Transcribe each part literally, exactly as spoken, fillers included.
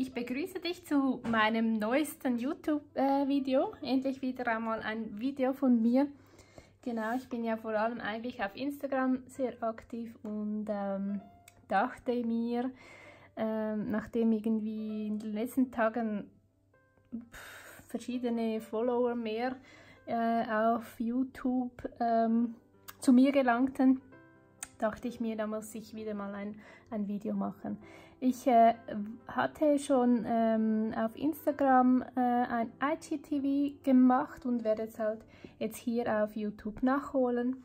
Ich begrüße dich zu meinem neuesten YouTube-Video. Äh, Endlich wieder einmal ein Video von mir. Genau, ich bin ja vor allem eigentlich auf Instagram sehr aktiv und ähm, dachte mir, ähm, nachdem irgendwie in den letzten Tagen pff, verschiedene Follower mehr äh, auf YouTube ähm, zu mir gelangten, dachte ich mir, da muss ich wieder mal ein, ein Video machen. Ich äh, hatte schon ähm, auf Instagram äh, ein I G T V gemacht und werde es halt jetzt hier auf YouTube nachholen.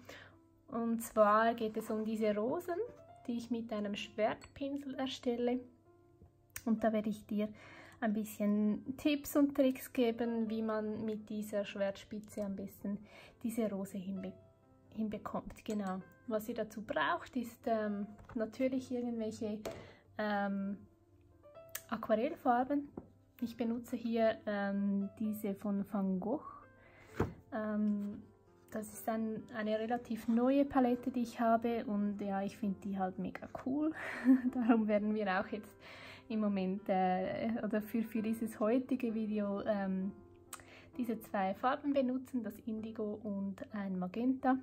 Und zwar geht es um diese Rosen, die ich mit einem Schwertpinsel erstelle. Und da werde ich dir ein bisschen Tipps und Tricks geben, wie man mit dieser Schwertspitze am besten diese Rose hinbekommt. hinbekommt. Genau. Was ihr dazu braucht, ist ähm, natürlich irgendwelche ähm, Aquarellfarben. Ich benutze hier ähm, diese von Van Gogh. Ähm, das ist ein, eine relativ neue Palette, die ich habe, und ja, ich finde die halt mega cool. Darum werden wir auch jetzt im Moment äh, oder für, für dieses heutige Video ähm, diese zwei Farben benutzen, das Indigo und ein Magenta,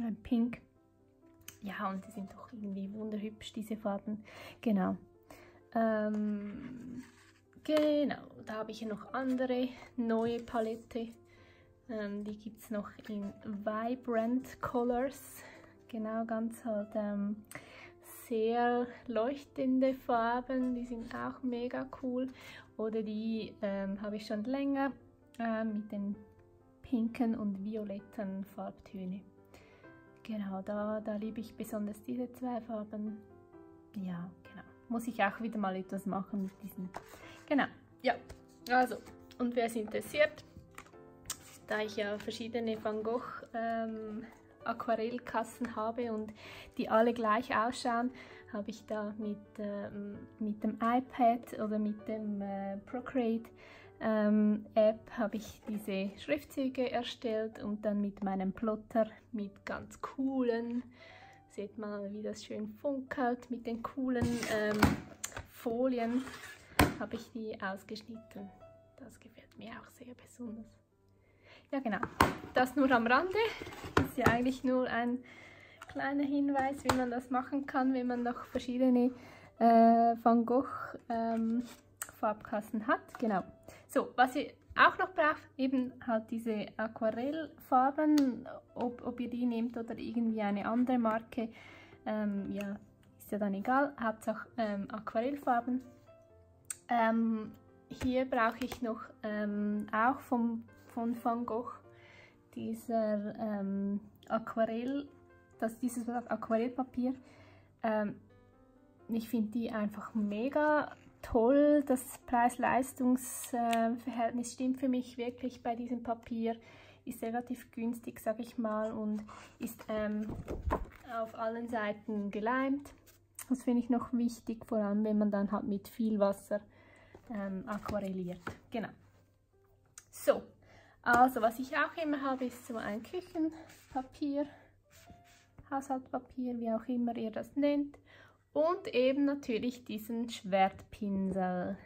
ein Pink. Ja, und die sind doch irgendwie wunderhübsch, diese Farben. Genau. Ähm, genau, da habe ich noch andere neue Palette. Ähm, die gibt es noch in Vibrant Colors. Genau, ganz halt ähm, sehr leuchtende Farben, die sind auch mega cool. Oder die ähm, habe ich schon länger. Mit den pinken und violetten Farbtöne. Genau, da, da liebe ich besonders diese zwei Farben. Ja, genau. Muss ich auch wieder mal etwas machen mit diesen. Genau, ja. Also, und wer es interessiert, da ich ja verschiedene Van Gogh ähm, Aquarellkassen habe und die alle gleich ausschauen, habe ich da mit, ähm, mit dem iPad oder mit dem äh, Procreate Ähm, App habe ich diese Schriftzüge erstellt und dann mit meinem Plotter mit ganz coolen, seht mal, wie das schön funkelt, mit den coolen ähm, Folien habe ich die ausgeschnitten. Das gefällt mir auch sehr besonders. Ja, genau, das nur am Rande. Das ist ja eigentlich nur ein kleiner Hinweis, wie man das machen kann, wenn man noch verschiedene äh, Van Gogh ähm, Farbkassen hat. Genau. So, was ihr auch noch braucht, eben halt diese Aquarellfarben, ob, ob ihr die nehmt oder irgendwie eine andere Marke, ähm, ja, ist ja dann egal, Hauptsache ähm, Aquarellfarben. Ähm, hier brauche ich noch ähm, auch vom, von Van Gogh dieser ähm, Aquarell, das, dieses Aquarellpapier. Ähm, ich finde die einfach mega toll, das Preis-Leistungs-Verhältnis stimmt für mich wirklich bei diesem Papier, ist relativ günstig, sage ich mal, und ist ähm, auf allen Seiten geleimt. Das finde ich noch wichtig, vor allem wenn man dann halt mit viel Wasser ähm, aquarelliert. Genau. So, also was ich auch immer habe, ist so ein Küchenpapier, Haushaltspapier, wie auch immer ihr das nennt. Und eben natürlich diesen Schwertpinsel.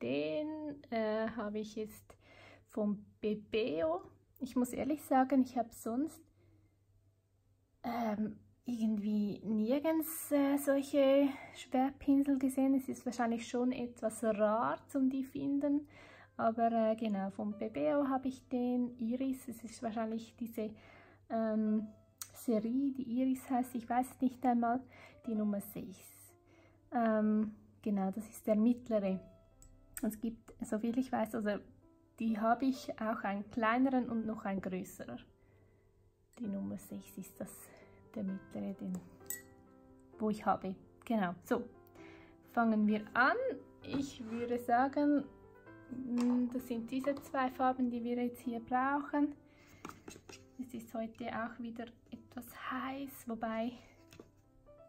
Den äh, habe ich jetzt vom Pébéo. Ich muss ehrlich sagen, ich habe sonst ähm, irgendwie nirgends äh, solche Schwertpinsel gesehen. Es ist wahrscheinlich schon etwas rar, um die zu finden. Aber äh, genau, vom Pébéo habe ich den Iris. Es ist wahrscheinlich diese Ähm, Serie, die Iris heißt, ich weiß es nicht einmal, die Nummer sechs. Ähm, genau, das ist der mittlere. Es gibt, soviel ich weiß, also die habe ich auch einen kleineren und noch einen größeren. Die Nummer sechs ist das, der mittlere, den, wo ich habe. Genau, so. Fangen wir an. Ich würde sagen, das sind diese zwei Farben, die wir jetzt hier brauchen. Es ist heute auch wieder etwas heiß, wobei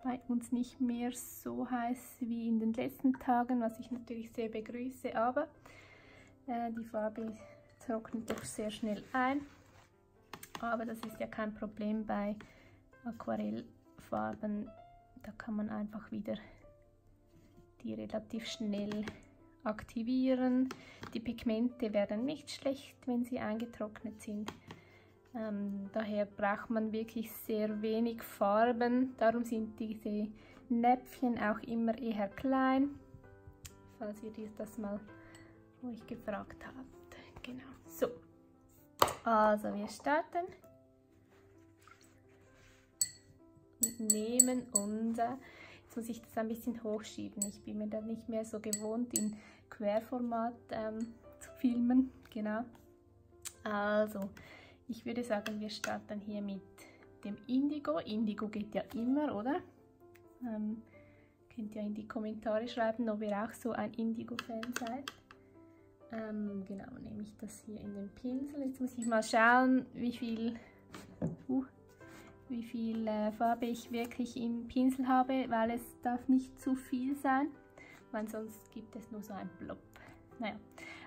bei uns nicht mehr so heiß wie in den letzten Tagen, was ich natürlich sehr begrüße, aber äh, die Farbe trocknet doch sehr schnell ein. Aber das ist ja kein Problem bei Aquarellfarben, da kann man einfach wieder die relativ schnell aktivieren. Die Pigmente werden nicht schlecht, wenn sie eingetrocknet sind. Ähm, daher braucht man wirklich sehr wenig Farben, darum sind diese Näpfchen auch immer eher klein, falls ihr das mal ruhig gefragt habt. Genau, so. Also wir starten und nehmen unser, jetzt muss ich das ein bisschen hochschieben, ich bin mir da nicht mehr so gewohnt, in Querformat ähm, zu filmen, genau. Also, ich würde sagen, wir starten hier mit dem Indigo. Indigo geht ja immer, oder? Ähm, könnt ihr in die Kommentare schreiben, ob ihr auch so ein Indigo-Fan seid. Ähm, genau, nehme ich das hier in den Pinsel. Jetzt muss ich mal schauen, wie viel, uh, wie viel äh, Farbe ich wirklich im Pinsel habe, weil es darf nicht zu viel sein, weil sonst gibt es nur so ein Blob. Naja.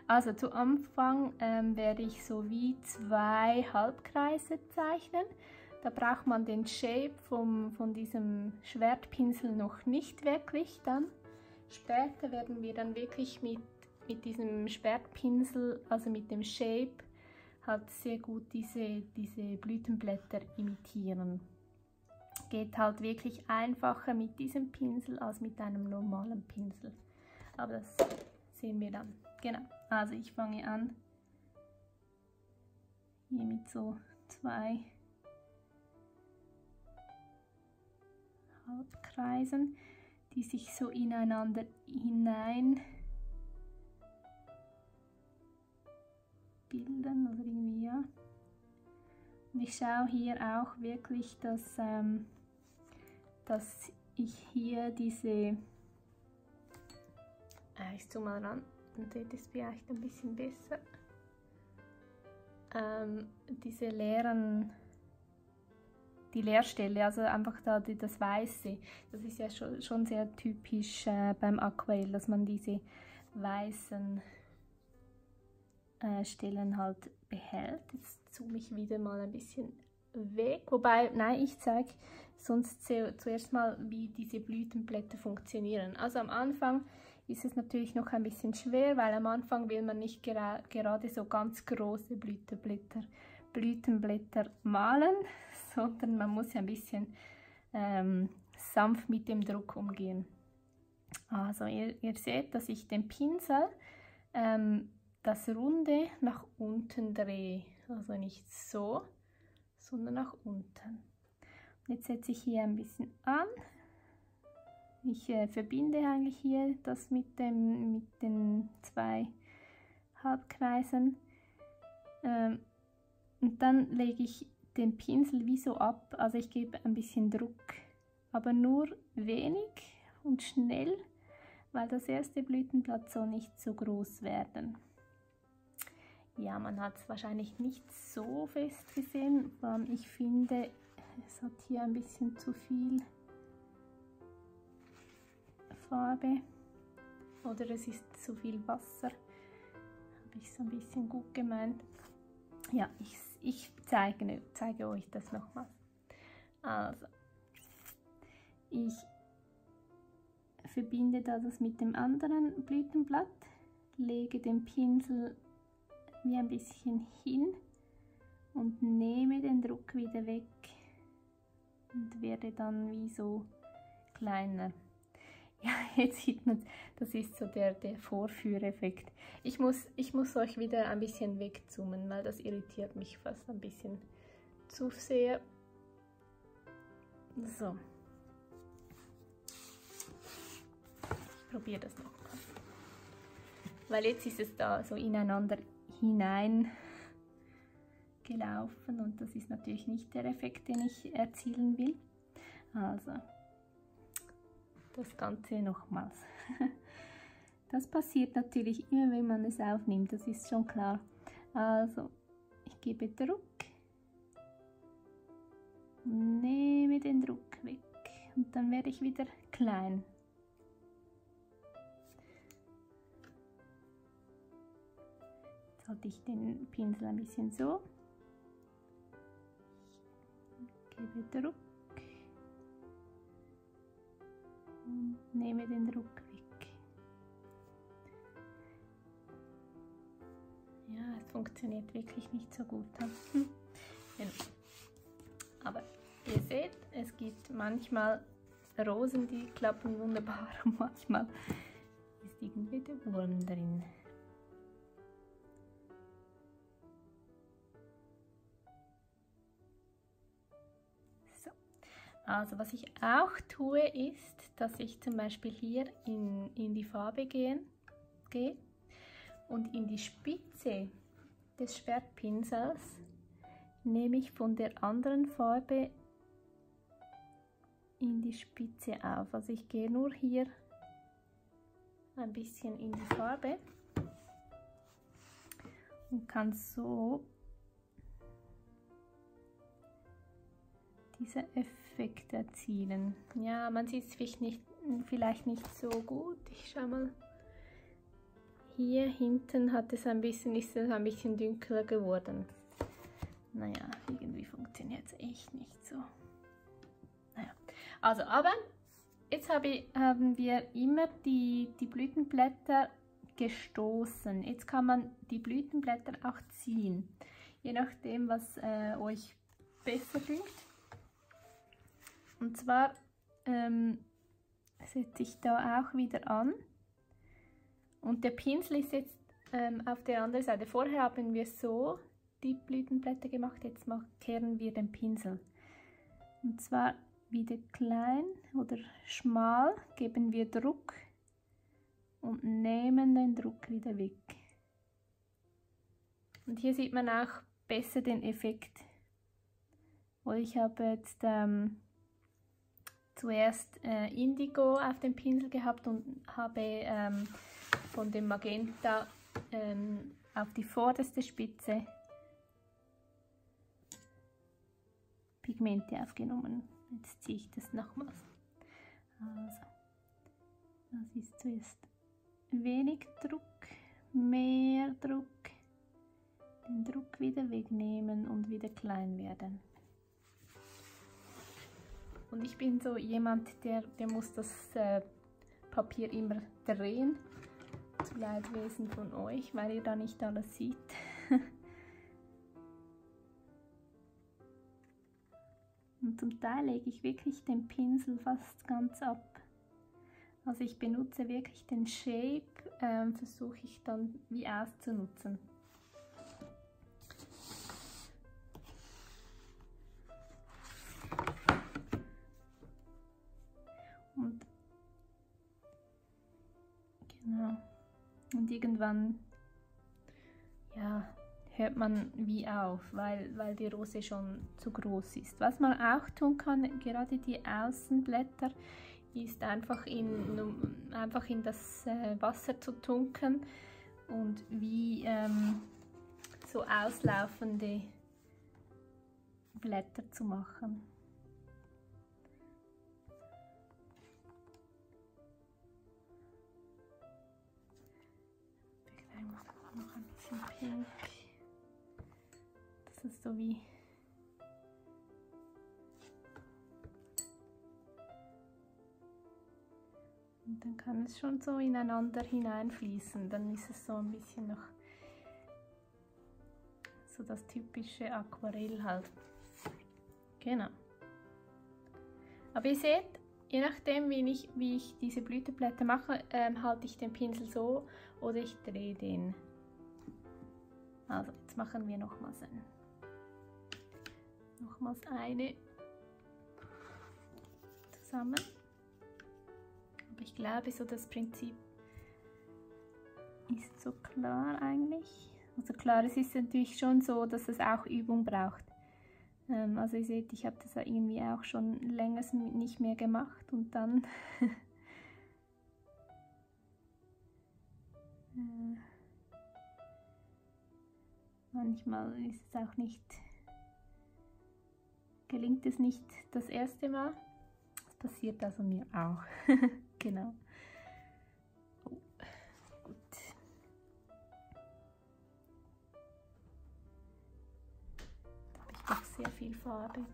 Also zu Anfang ähm, werde ich so wie zwei Halbkreise zeichnen. Da braucht man den Shape vom, von diesem Schwertpinsel noch nicht wirklich. Dann später werden wir dann wirklich mit, mit diesem Schwertpinsel, also mit dem Shape, halt sehr gut diese, diese Blütenblätter imitieren. Geht halt wirklich einfacher mit diesem Pinsel als mit einem normalen Pinsel. Aber das sehen wir dann. Genau, also ich fange an hier mit so zwei Halbkreisen, die sich so ineinander hinein bilden oder irgendwie, ja. Und ich schaue hier auch wirklich, dass, ähm, dass ich hier diese, äh, ich zoome mal ran. Dann seht ihr es vielleicht ein bisschen besser. Ähm, diese leeren, die Leerstelle, also einfach da die, das Weiße, das ist ja schon, schon sehr typisch äh, beim Aquarell, dass man diese weißen äh, Stellen halt behält. Jetzt zoome ich wieder mal ein bisschen weg, wobei, nein, ich zeige sonst zuerst mal, wie diese Blütenblätter funktionieren. Also am Anfang ist es natürlich noch ein bisschen schwer, weil am Anfang will man nicht gera gerade so ganz große Blütenblätter, Blütenblätter malen, sondern man muss ein bisschen ähm, sanft mit dem Druck umgehen. Also ihr, ihr seht, dass ich den Pinsel, ähm, das Runde nach unten drehe, also nicht so, sondern nach unten. Und jetzt setze ich hier ein bisschen an. Ich äh, verbinde eigentlich hier das mit, dem, mit den zwei Halbkreisen ähm, und dann lege ich den Pinsel wie so ab, also ich gebe ein bisschen Druck, aber nur wenig und schnell, weil das erste Blütenblatt soll nicht so groß werden. Ja, man hat es wahrscheinlich nicht so fest gesehen, vor allem ich finde, es hat hier ein bisschen zu viel Farbe oder es ist zu viel Wasser, habe ich so ein bisschen gut gemeint. Ja, ich, ich zeige, zeige euch das nochmal. Also, ich verbinde da das mit dem anderen Blütenblatt, lege den Pinsel wie ein bisschen hin und nehme den Druck wieder weg und werde dann wie so kleiner. Ja, jetzt sieht man, das ist so der, der Vorführeffekt. Ich muss, ich muss euch wieder ein bisschen wegzoomen, weil das irritiert mich fast ein bisschen zu sehr. So. Ich probiere das noch mal. Weil jetzt ist es da so ineinander hinein gelaufen und das ist natürlich nicht der Effekt, den ich erzielen will. Also. Das Ganze nochmals. Das passiert natürlich immer, wenn man es aufnimmt, das ist schon klar. Also, ich gebe Druck, nehme den Druck weg und dann werde ich wieder klein. Jetzt halte ich den Pinsel ein bisschen so. Ich gebe Druck. Und nehme den Druck weg. funktioniert wirklich nicht so gut. Hm. Genau. Aber ihr seht, es gibt manchmal Rosen, die klappen wunderbar, und manchmal ist irgendwie der Wurm drin. So. Also was ich auch tue, ist, dass ich zum Beispiel hier in, in die Farbe gehe, gehe und in die Spitze des Schwertpinsels nehme ich von der anderen Farbe in die Spitze auf. Also ich gehe nur hier ein bisschen in die Farbe und kann so diesen Effekt erzielen. Ja, man sieht es vielleicht nicht, vielleicht nicht so gut. Ich schau mal. Hier hinten hat es ein bisschen, ist es ein bisschen dunkler geworden. Naja, irgendwie funktioniert es echt nicht so. Naja, also aber jetzt habe ich, haben wir immer die, die Blütenblätter gestoßen. Jetzt kann man die Blütenblätter auch ziehen, je nachdem, was äh, euch besser dünkt. Und zwar ähm, setze ich da auch wieder an. Und der Pinsel ist jetzt ähm, auf der anderen Seite. Vorher haben wir so die Blütenblätter gemacht, jetzt machen, kehren wir den Pinsel. Und zwar wieder klein oder schmal, geben wir Druck und nehmen den Druck wieder weg. Und hier sieht man auch besser den Effekt. Ich habe jetzt ähm, zuerst äh, Indigo auf dem Pinsel gehabt und habe ähm, von dem Magenta ähm, auf die vorderste Spitze Pigmente aufgenommen. Jetzt ziehe ich das nochmals. Also, das ist zuerst wenig Druck, mehr Druck, den Druck wieder wegnehmen und wieder klein werden. Und ich bin so jemand, der, der muss das äh, Papier immer drehen. Zu Leidwesen von euch, weil ihr da nicht alles seht. Und zum Teil lege ich wirklich den Pinsel fast ganz ab. Also ich benutze wirklich den Shape, äh, versuche ich dann wie auszunutzen. Und genau. Und irgendwann, ja, hört man wie auf, weil, weil die Rose schon zu groß ist. Was man auch tun kann, gerade die Außenblätter, ist einfach in, um, einfach in das äh, Wasser zu tunken und wie ähm, so auslaufende Blätter zu machen. Ich muss auch noch ein bisschen pink. Das ist so wie und dann kann es schon so ineinander hineinfließen. Dann ist es so ein bisschen noch so das typische Aquarell halt. Genau. Aber ihr seht, je nachdem, wie ich, wie ich diese Blütenblätter mache, ähm, halte ich den Pinsel so oder ich drehe den. Also jetzt machen wir nochmals einen. Nochmals eine zusammen. Aber ich glaube, so das Prinzip ist so klar eigentlich. Also klar, es ist natürlich schon so, dass es auch Übung braucht. Also ihr seht, ich habe das irgendwie auch schon länger nicht mehr gemacht und dann manchmal ist es auch nicht, gelingt es nicht das erste Mal. Das passiert also mir auch. Genau. Oh, gut. Doch sehr viel Farbe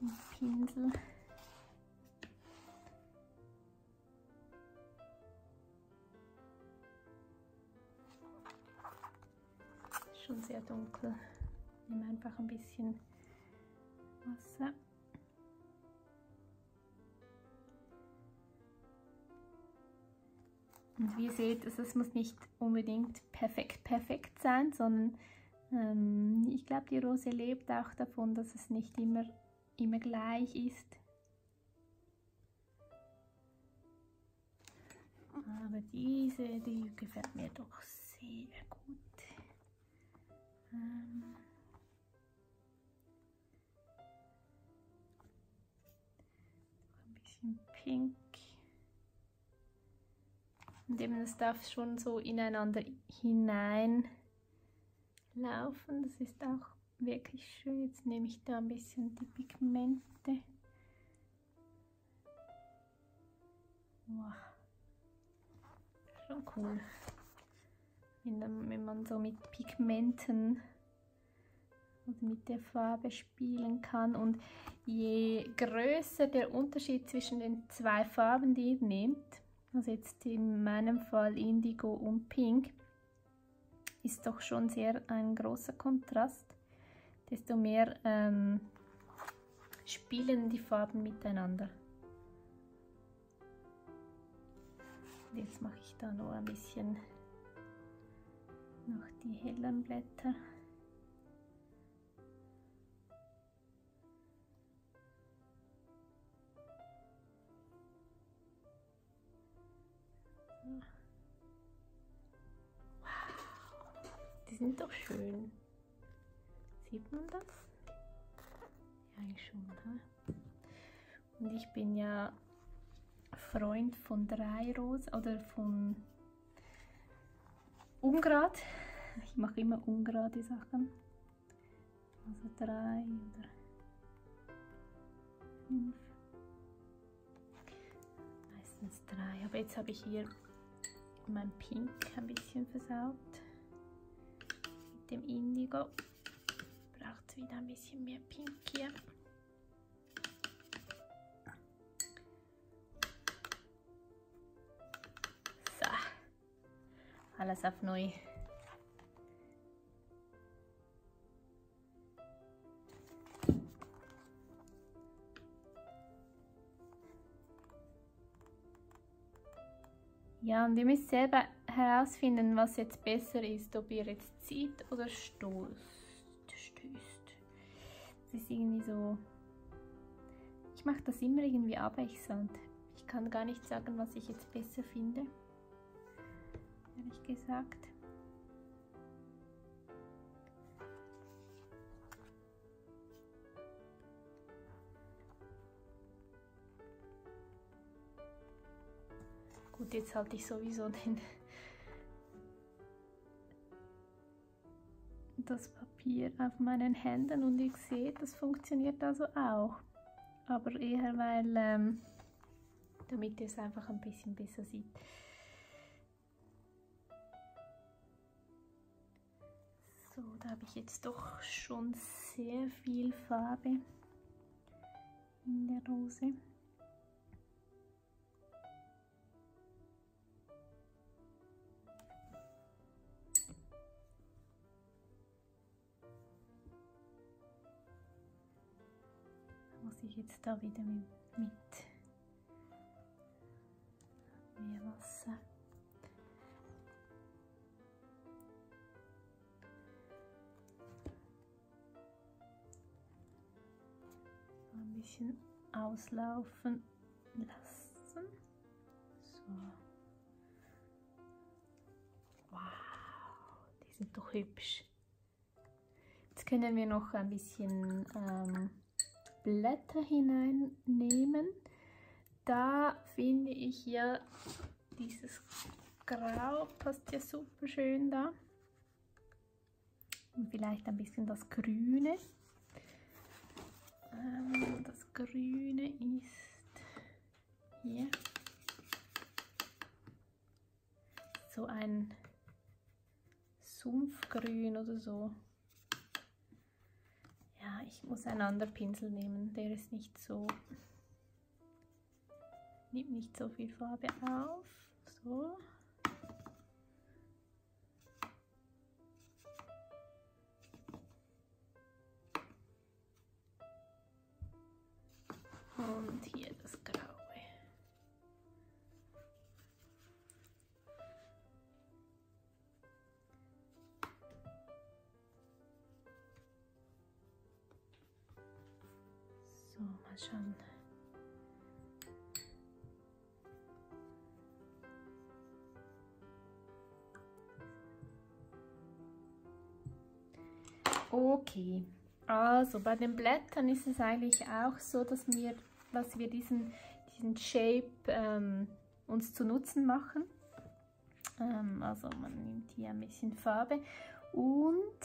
und Pinsel. dunkel. Ich nehme einfach ein bisschen Wasser. Und wie ihr seht, also es muss nicht unbedingt perfekt perfekt sein, sondern ähm, ich glaube, die Rose lebt auch davon, dass es nicht immer, immer gleich ist. Aber diese, die gefällt mir doch sehr gut. Ähm ein bisschen pink. Und eben, das darf schon so ineinander hinein laufen. Das ist auch wirklich schön. Jetzt nehme ich da ein bisschen die Pigmente. Wow. Schon cool. Wenn man so mit Pigmenten und mit der Farbe spielen kann. Und je größer der Unterschied zwischen den zwei Farben, die ihr nehmt, also jetzt in meinem Fall Indigo und Pink, ist doch schon sehr ein großer Kontrast, desto mehr ähm, spielen die Farben miteinander. Und jetzt mache ich da noch ein bisschen noch die hellen Blätter. Sind doch schön. Sieht man das? Ja, eigentlich schon. He? Und ich bin ja Freund von drei Rosen oder von ungerad. Ich mache immer ungerade Sachen. Also drei oder fünf. Meistens drei. Aber jetzt habe ich hier mein Pink ein bisschen versaut. Dem Indigo braucht es wieder ein bisschen mehr Pink hier. So, alles auf neu. Ja, und ihr müsst selber herausfinden, was jetzt besser ist, ob ihr jetzt zieht oder stoßt, stößt. Das ist irgendwie so, ich mache das immer irgendwie abwechselnd. Ich kann gar nicht sagen, was ich jetzt besser finde, ehrlich gesagt. Gut, jetzt halte ich sowieso den das Papier auf meinen Händen und ich sehe, das funktioniert also auch. Aber eher, weil, ähm, damit ihr es einfach ein bisschen besser sieht. So, da habe ich jetzt doch schon sehr viel Farbe in der Rose. Ich jetzt da wieder mit, mit mehr Wasser. So ein bisschen auslaufen lassen. So. Wow, die sind doch hübsch. Jetzt können wir noch ein bisschen ähm, Blätter hineinnehmen. Da finde ich ja dieses Grau passt ja super schön da. Und vielleicht ein bisschen das Grüne. Ähm, das Grüne ist hier so ein Sumpfgrün oder so. Ich muss einen anderen Pinsel nehmen, der ist nicht so, nimmt nicht so viel Farbe auf. So. So, mal schauen. Okay, also bei den Blättern ist es eigentlich auch so, dass wir, dass wir diesen, diesen Shape ähm, uns zu Nutzen machen. Ähm, also man nimmt hier ein bisschen Farbe und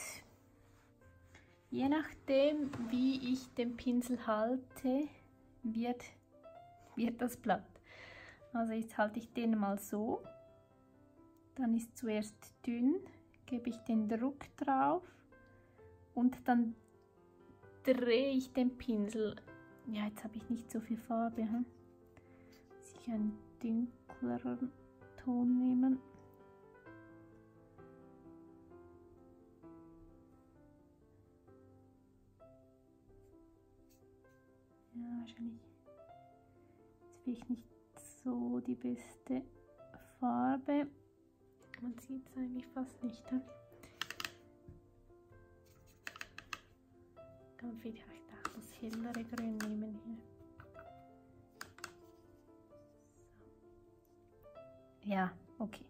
je nachdem, wie ich den Pinsel halte, wird, wird das Blatt. Also jetzt halte ich den mal so, dann ist zuerst dünn, gebe ich den Druck drauf. Und dann drehe ich den Pinsel. Ja, jetzt habe ich nicht so viel Farbe. Hm? Muss ich einen dunkleren Ton nehmen. Ja, wahrscheinlich. Jetzt will ich nicht so die beste Farbe. Man sieht es eigentlich fast nicht. Hm? Und vielleicht auch das hellere Grün nehmen hier. So. Ja, okay.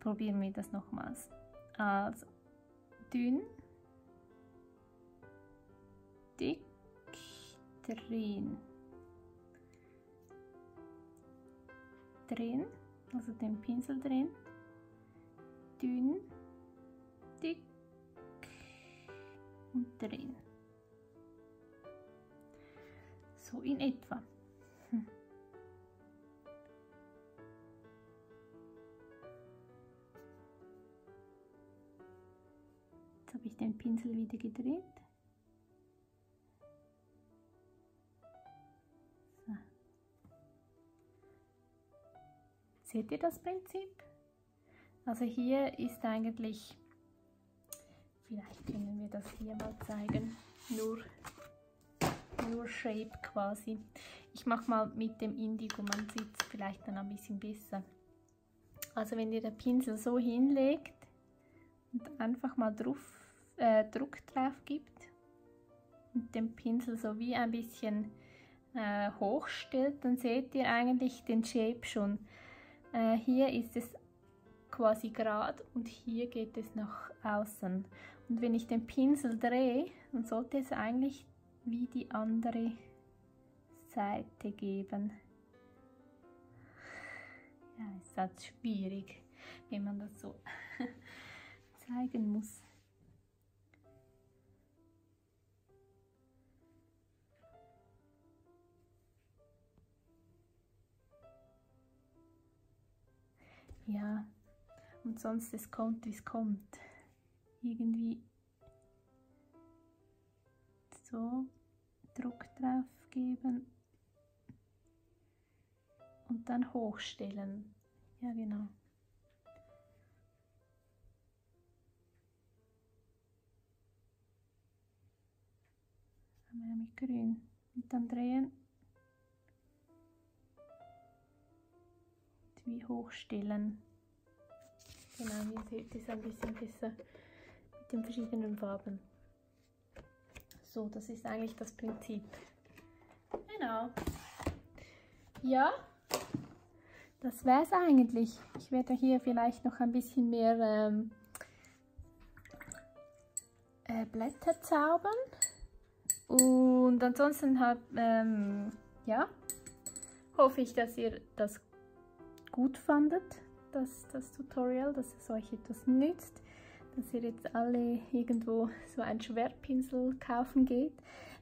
Probieren wir das nochmals. Also, dünn, dick, drehen. Drehen, also den Pinsel drehen. Dünn, dick und drehen. So in etwa. Hm. Jetzt habe ich den Pinsel wieder gedreht. So. Seht ihr das Prinzip? Also hier ist eigentlich, vielleicht können wir das hier mal zeigen, nur nur Shape quasi. Ich mache mal mit dem Indigo, man sieht es vielleicht dann ein bisschen besser. Also wenn ihr den Pinsel so hinlegt und einfach mal drauf, äh, Druck drauf gibt und den Pinsel so wie ein bisschen äh, hochstellt, dann seht ihr eigentlich den Shape schon. Äh, hier ist es quasi gerade und hier geht es nach außen. Und wenn ich den Pinsel drehe, dann sollte es eigentlich wie die andere Seite geben. Ja, ist das schwierig, wenn man das so zeigen muss. Ja, und sonst es kommt, wie es kommt. Irgendwie so Druck drauf geben und dann hochstellen. Ja, genau. Einmal mit Grün und dann drehen und wie hochstellen. Genau, ihr seht es ein bisschen besser mit den verschiedenen Farben. So, das ist eigentlich das Prinzip. Genau. Ja, das wäre es eigentlich. Ich werde hier vielleicht noch ein bisschen mehr ähm, äh, Blätter zaubern. Und ansonsten hab, ähm, ja, hoffe ich, dass ihr das gut fandet, das, das Tutorial, dass es euch etwas nützt. Dass ihr jetzt alle irgendwo so einen Schwertpinsel kaufen geht.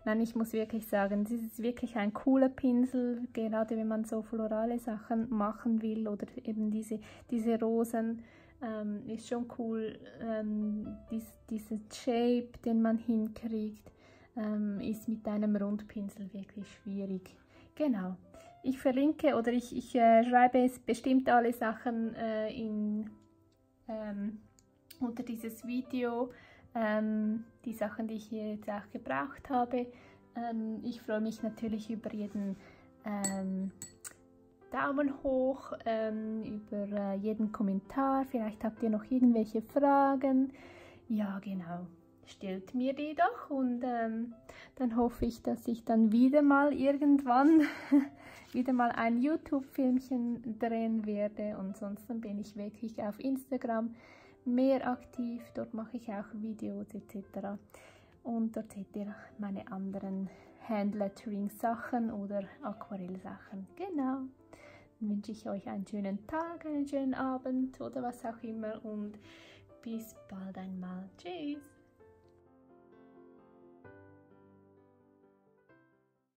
Nein, ich muss wirklich sagen, das ist wirklich ein cooler Pinsel, gerade wenn man so florale Sachen machen will oder eben diese, diese Rosen. Ähm, ist schon cool, ähm, dies, diesen Shape, den man hinkriegt, ähm, ist mit einem Rundpinsel wirklich schwierig. Genau. Ich verlinke oder ich, ich äh, schreibe es bestimmt alle Sachen äh, in ähm, unter dieses Video, ähm, die Sachen, die ich hier jetzt auch gebraucht habe. Ähm, ich freue mich natürlich über jeden ähm, Daumen hoch, ähm, über äh, jeden Kommentar. Vielleicht habt ihr noch irgendwelche Fragen. Ja, genau. stellt mir die doch und ähm, dann hoffe ich, dass ich dann wieder mal irgendwann wieder mal ein YouTube-Filmchen drehen werde. Und sonst bin ich wirklich auf Instagram mehr aktiv, dort mache ich auch Videos et cetera. Und dort seht ihr meine anderen Handlettering-Sachen oder Aquarell-Sachen. Genau. Dann wünsche ich euch einen schönen Tag, einen schönen Abend oder was auch immer und bis bald einmal. Tschüss!